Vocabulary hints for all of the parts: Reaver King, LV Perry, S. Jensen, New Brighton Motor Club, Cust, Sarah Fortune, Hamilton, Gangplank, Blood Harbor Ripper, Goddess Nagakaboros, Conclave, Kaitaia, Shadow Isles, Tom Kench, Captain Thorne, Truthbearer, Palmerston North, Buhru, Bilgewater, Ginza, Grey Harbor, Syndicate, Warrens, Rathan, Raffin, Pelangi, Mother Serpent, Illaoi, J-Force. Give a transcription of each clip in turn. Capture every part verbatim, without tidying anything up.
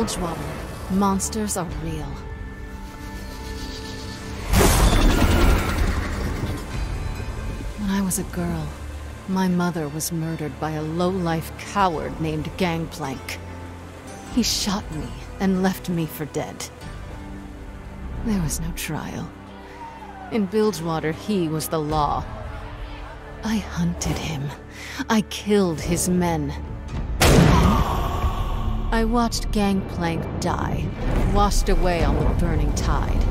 Bilgewater, monsters are real. When I was a girl, my mother was murdered by a low-life coward named Gangplank. He shot me and left me for dead. There was no trial. In Bilgewater, he was the law. I hunted him. I killed his men. I watched Gangplank die, washed away on the burning tide.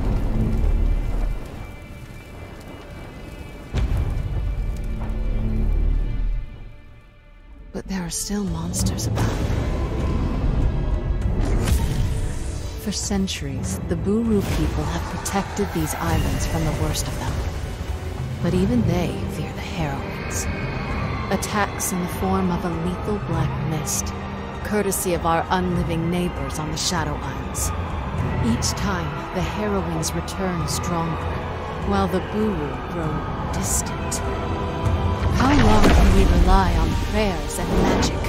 But there are still monsters about. For centuries, the Buhru people have protected these islands from the worst of them. But even they fear the heroines. Attacks in the form of a lethal black mist, courtesy of our unliving neighbors on the Shadow Isles. Each time, the heroines return stronger, while the Buhru grow distant. How long can we rely on prayers and magic?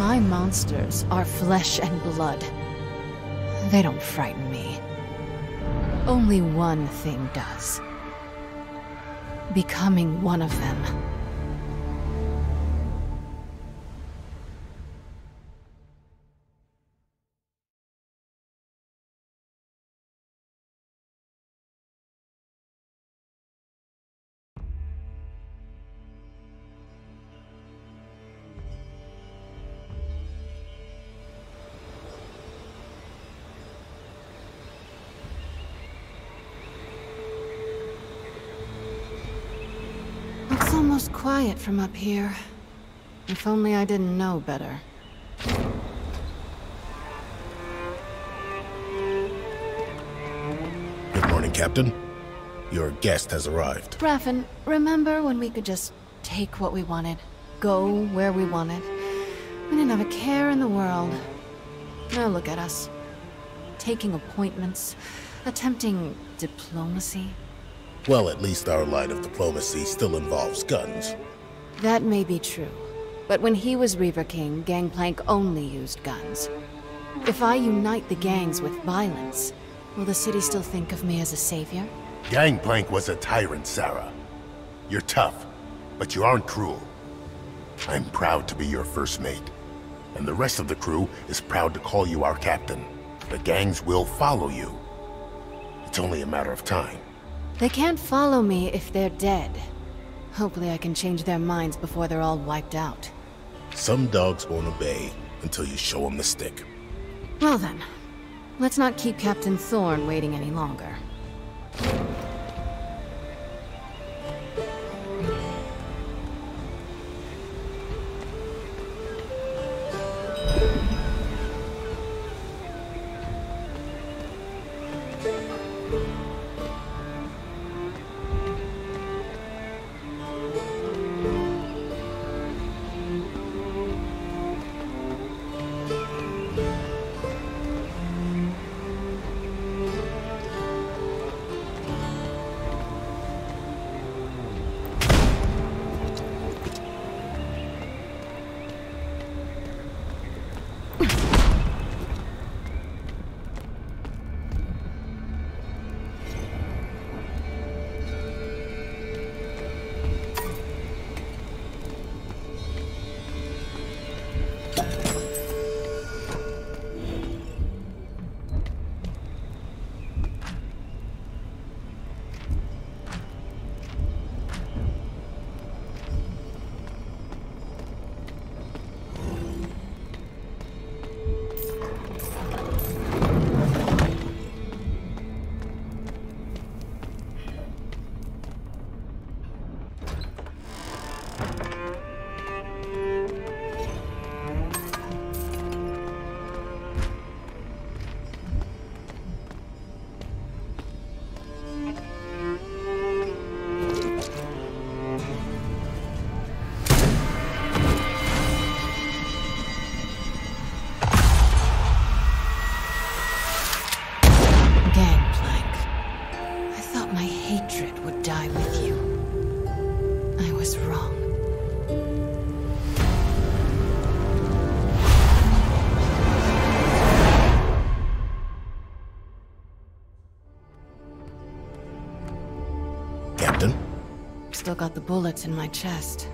My monsters are flesh and blood. They don't frighten me. Only one thing does. Becoming one of them. It's almost quiet from up here. If only I didn't know better. Good morning, Captain. Your guest has arrived. Raffin, remember when we could just take what we wanted, go where we wanted? We didn't have a care in the world. Now look at us. Taking appointments, attempting diplomacy. Well, at least our line of diplomacy still involves guns. That may be true, but when he was Reaver King, Gangplank only used guns. If I unite the gangs with violence, will the city still think of me as a savior? Gangplank was a tyrant, Sarah. You're tough, but you aren't cruel. I'm proud to be your first mate, and the rest of the crew is proud to call you our captain. The gangs will follow you. It's only a matter of time. They can't follow me if they're dead. Hopefully I can change their minds before they're all wiped out. Some dogs won't obey until you show them the stick. Well then, let's not keep Captain Thorne waiting any longer. still got the bullets in my chest.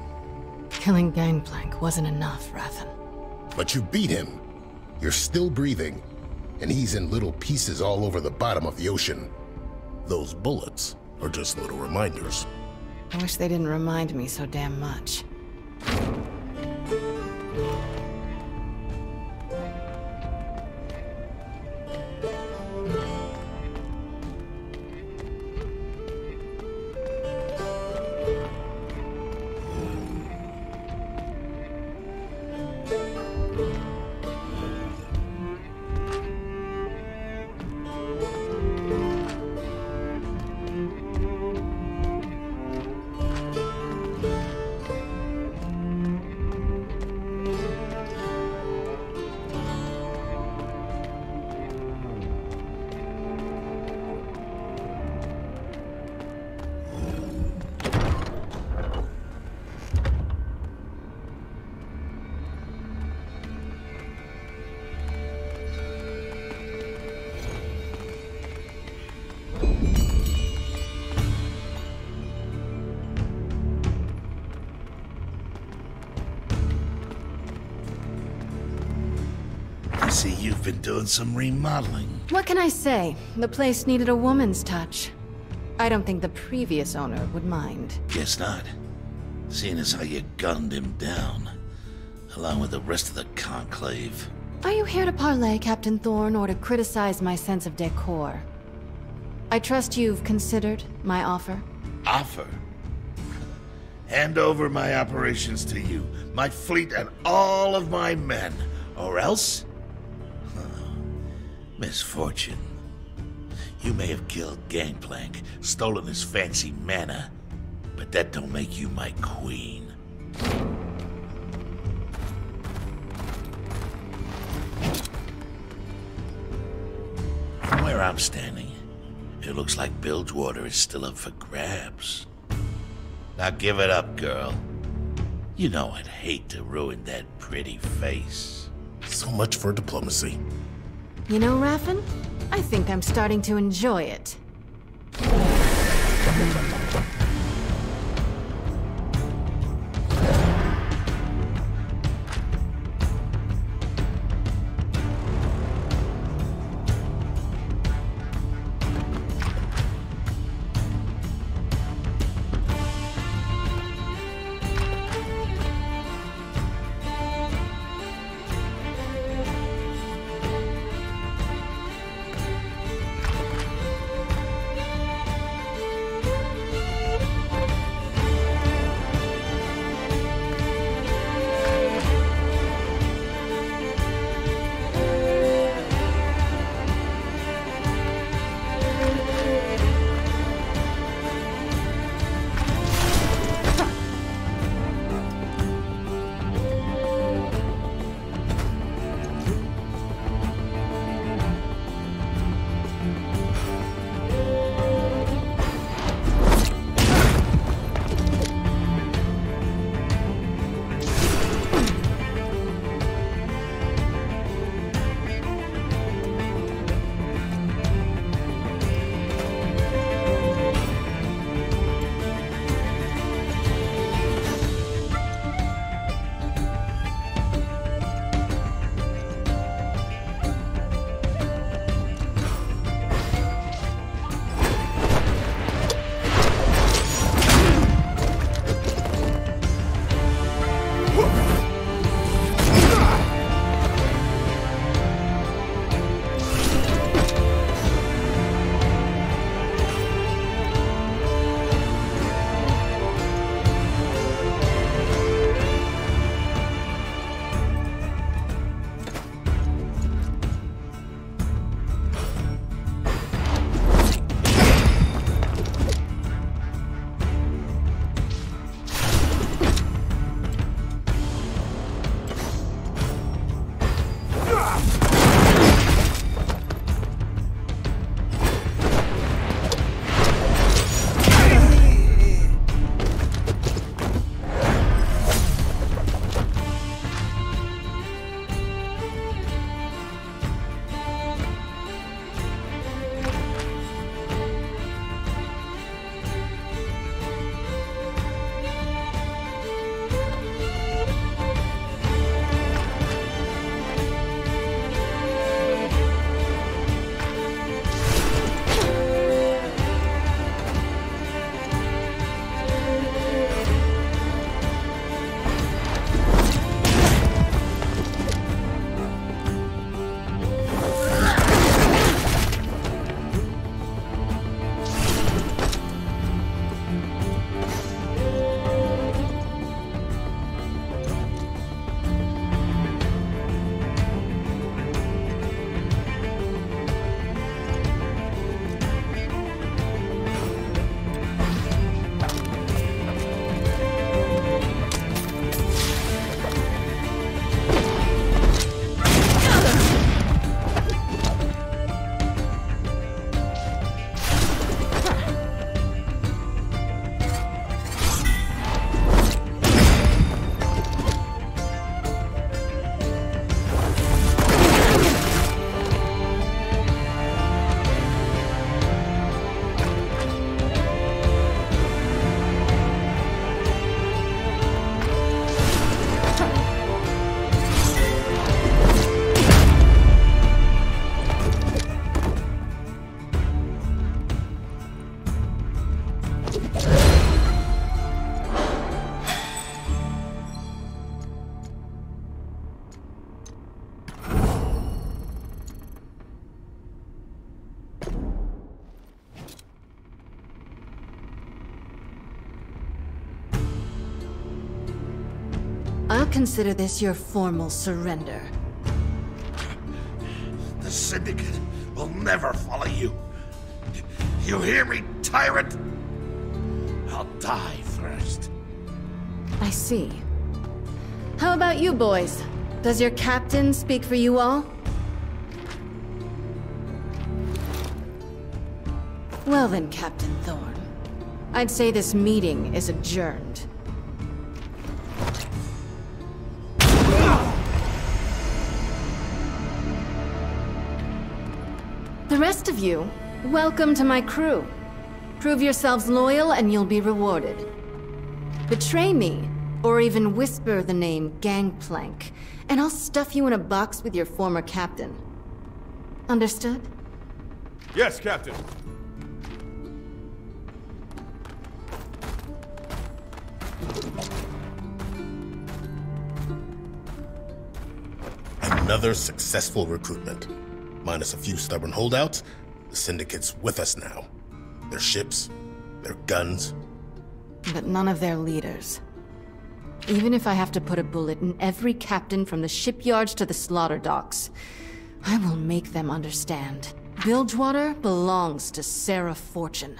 Killing Gangplank wasn't enough, Rathan. But you beat him. You're still breathing, and he's in little pieces all over the bottom of the ocean. Those bullets are just little reminders. I wish they didn't remind me so damn much. Been doing some remodeling. What can I say? The place needed a woman's touch. I don't think the previous owner would mind. Guess not. Seeing as how you gunned him down, along with the rest of the Conclave. Are you here to parlay, Captain Thorne, or to criticize my sense of decor? I trust you've considered my offer? Offer? Hand over my operations to you, my fleet and all of my men, or else... Miss Fortune, you may have killed Gangplank, stolen his fancy manor, but that don't make you my queen. From where I'm standing, it looks like Bilgewater is still up for grabs. Now give it up, girl. You know I'd hate to ruin that pretty face. So much for diplomacy. You know, Raffin, I think I'm starting to enjoy it. not consider this your formal surrender. The Syndicate will never follow you. You hear me, tyrant? I'll die first. I see. How about you boys? Does your captain speak for you all? Well then, Captain Thorne. I'd say this meeting is adjourned. The rest of you, welcome to my crew. Prove yourselves loyal and you'll be rewarded. Betray me, or even whisper the name Gangplank, and I'll stuff you in a box with your former captain. Understood? Yes, Captain. Another successful recruitment. Minus a few stubborn holdouts, the Syndicate's with us now. Their ships, their guns. But none of their leaders. Even if I have to put a bullet in every captain from the shipyards to the slaughter docks, I will make them understand. Bilgewater belongs to Sarah Fortune.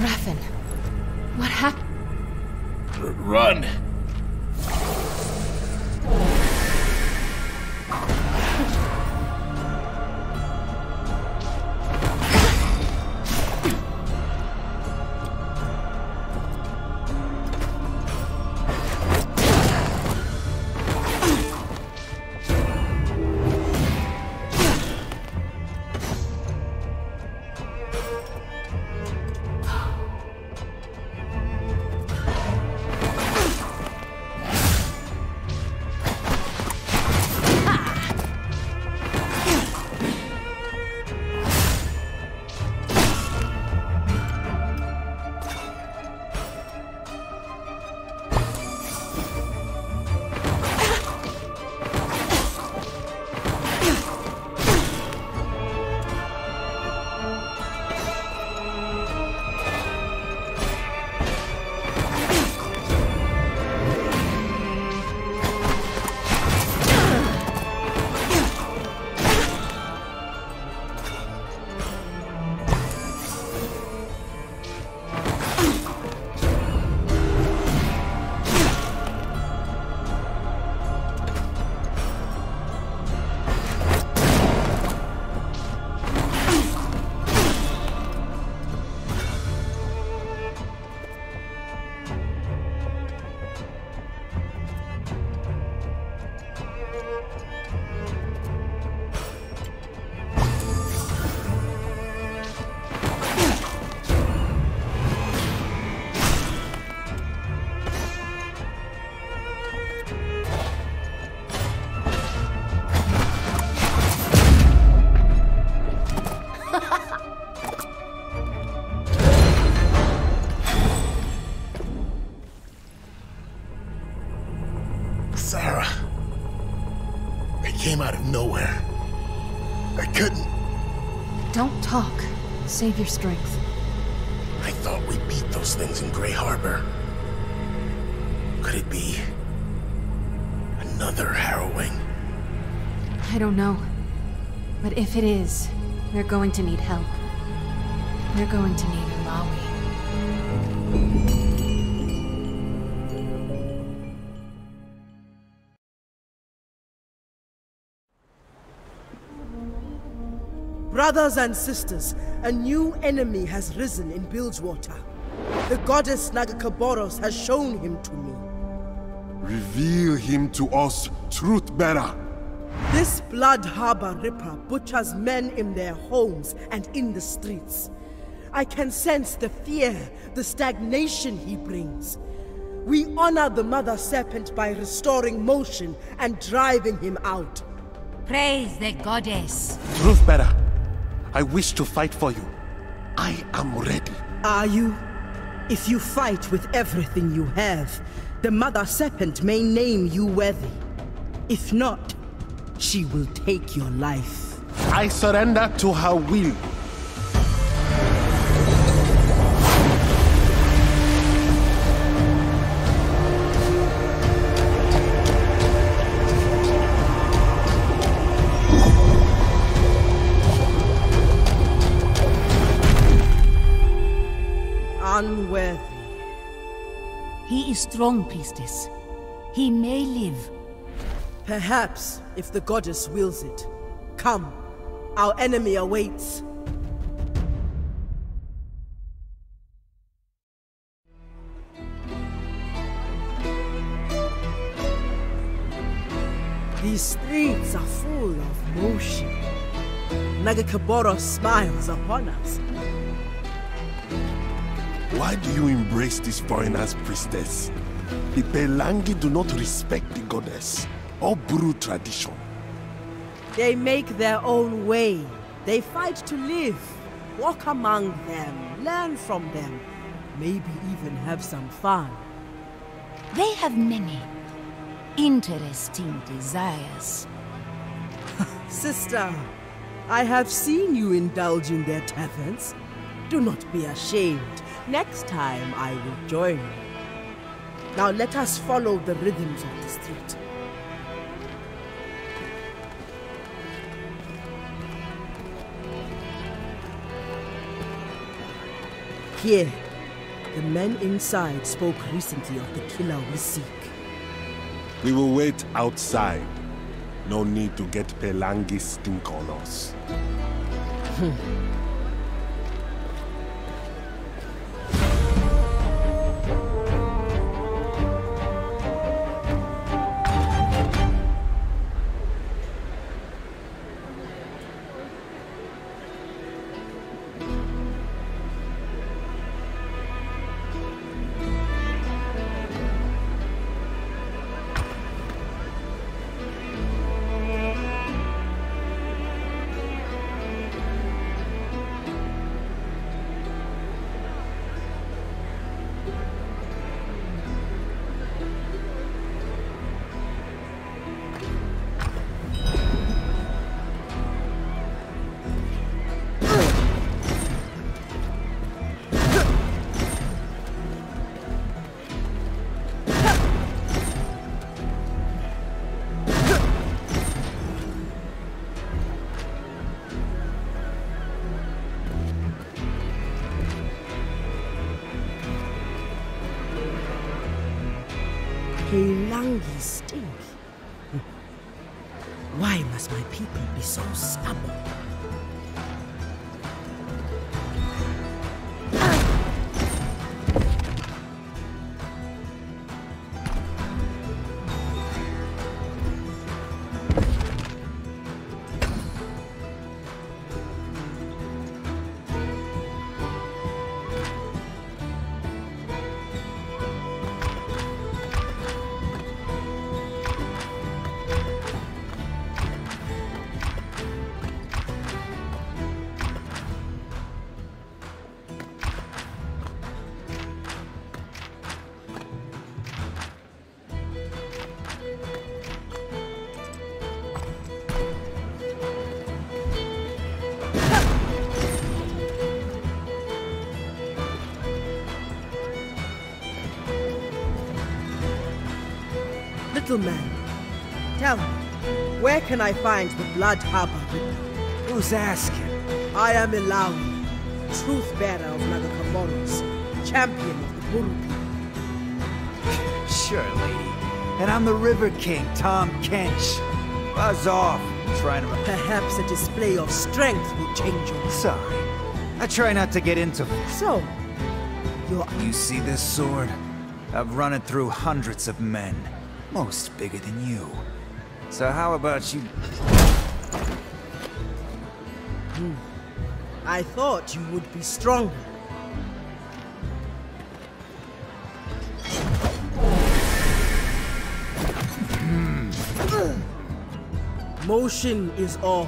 Raffin, what happened? Run! Nowhere. I couldn't. Don't talk. Save your strength. I thought we beat those things in Grey Harbor. Could it be another harrowing? I don't know. But if it is, we're going to need help. We're going to need Illaoi. Brothers and sisters, a new enemy has risen in Bilgewater. The goddess Nagakaboros has shown him to me. Reveal him to us, Truthbearer. This Blood Harbor Ripper butchers men in their homes and in the streets. I can sense the fear, the stagnation he brings. We honor the Mother Serpent by restoring motion and driving him out. Praise the goddess. Truthbearer. I wish to fight for you. I am ready. Are you? If you fight with everything you have, the Mother Serpent may name you worthy. If not, she will take your life. I surrender to her will. Unworthy. He is strong, priestess. He may live. Perhaps, if the goddess wills it. Come, our enemy awaits. These streets are full of motion. Nagakaboros smiles upon us. Why do you embrace these foreigners, priestess? The Pelangi do not respect the goddess or Buhru tradition. They make their own way. They fight to live. Walk among them, learn from them, maybe even have some fun. They have many interesting desires. Sister, I have seen you indulge in their taverns. Do not be ashamed. Next time, I will join you. Now let us follow the rhythms of the street. Here, The men inside spoke recently of the killer we seek. We will wait outside. No need to get Pelangi stink on us. Pelangi stink. Why must my people be so stubborn? Little man, tell me, where can I find the Blood Harbor Ripper? Who's asking? I am Illaoi, Truthbearer of Nagakaboros, champion of the Buhru people. Sure, lady. And I'm the Reaver King, Tom Kench. Buzz off, I'm trying to... Perhaps a display of strength will change your... Sorry. I try not to get into... So, you're... You see this sword? I've run it through hundreds of men. Most bigger than you. So how about you... Hmm. I thought you would be stronger. Motion is all.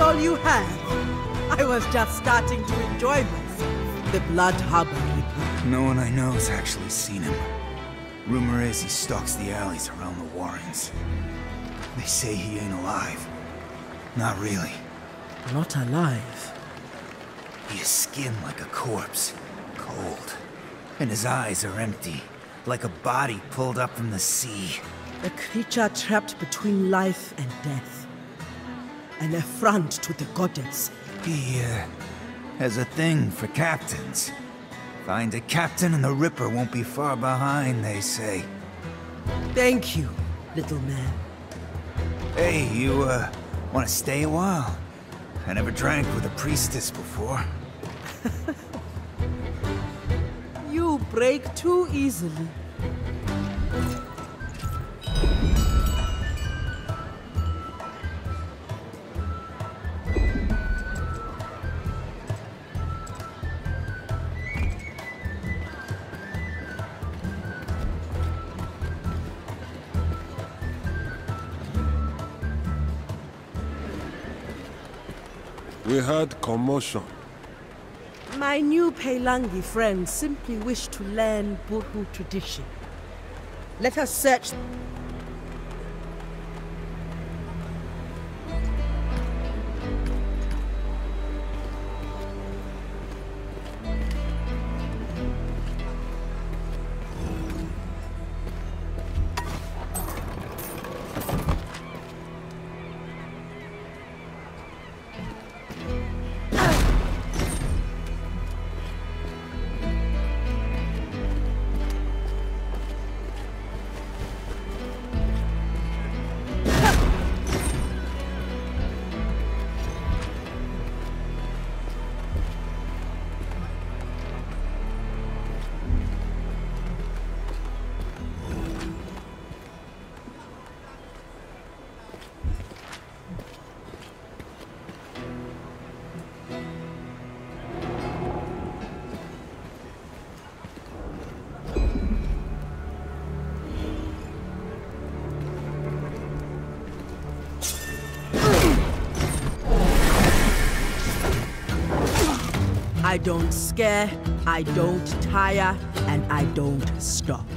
All you have. I was just starting to enjoy myself. The Blood Harbor Ripper. No one I know has actually seen him. Rumor is he stalks the alleys around the Warrens. They say he ain't alive. Not really. Not alive? He is skinned like a corpse. Cold. And his eyes are empty. Like a body pulled up from the sea. A creature trapped between life and death. An affront to the goddess. He, uh, has a thing for captains. Find a captain and the Ripper won't be far behind, they say. Thank you, little man. Hey, you, uh, want to stay a while? I never drank with a priestess before. You break too easily. We had commotion. My new Pelangi friends simply wish to learn Buhru tradition. Let us search. I don't scare, I don't tire, and I don't stop.